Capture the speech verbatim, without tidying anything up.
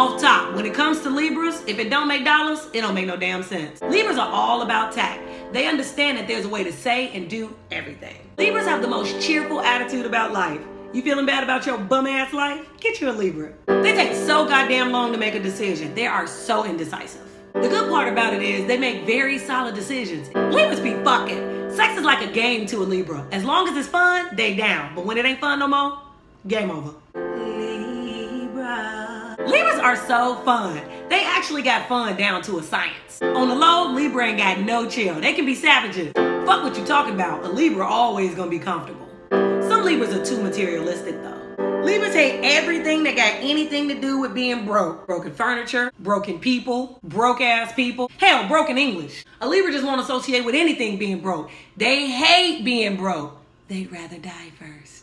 off top, when it comes to Libras, if it don't make dollars, it don't make no damn sense. Libras are all about tact. They understand that there's a way to say and do everything. Libras have the most cheerful attitude about life. You feeling bad about your bum ass life? Get you a Libra. They take so goddamn long to make a decision. They are so indecisive. The good part about it is they make very solid decisions. Libras be fucking. Sex is like a game to a Libra. As long as it's fun, they down. But when it ain't fun no more, game over. Libra. Libras are so fun. They actually got fun down to a science. On the low, Libra ain't got no chill. They can be savages. Fuck what you talking about. A Libra always gonna be comfortable. Some Libras are too materialistic though. Libras hate everything that got anything to do with being broke. Broken furniture, broken people, broke ass people, hell, broken English. A Libra just won't associate with anything being broke. They hate being broke. They'd rather die first.